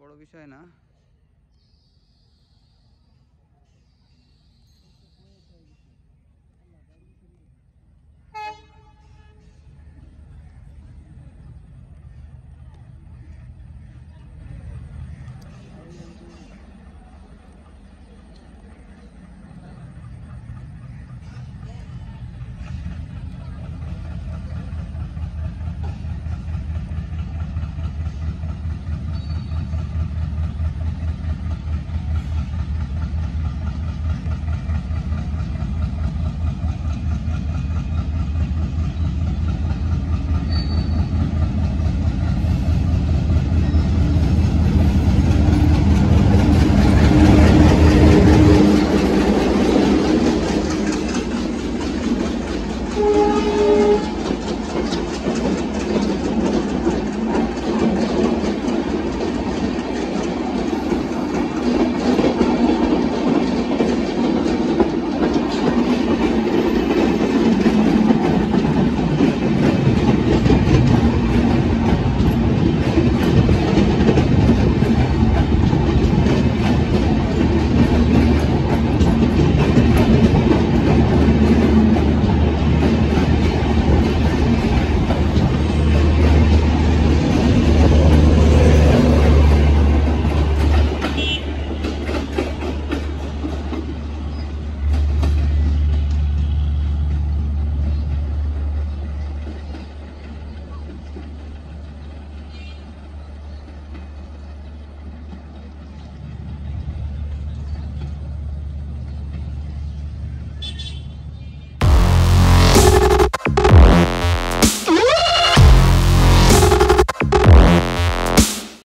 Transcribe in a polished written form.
বড় বিষয় না।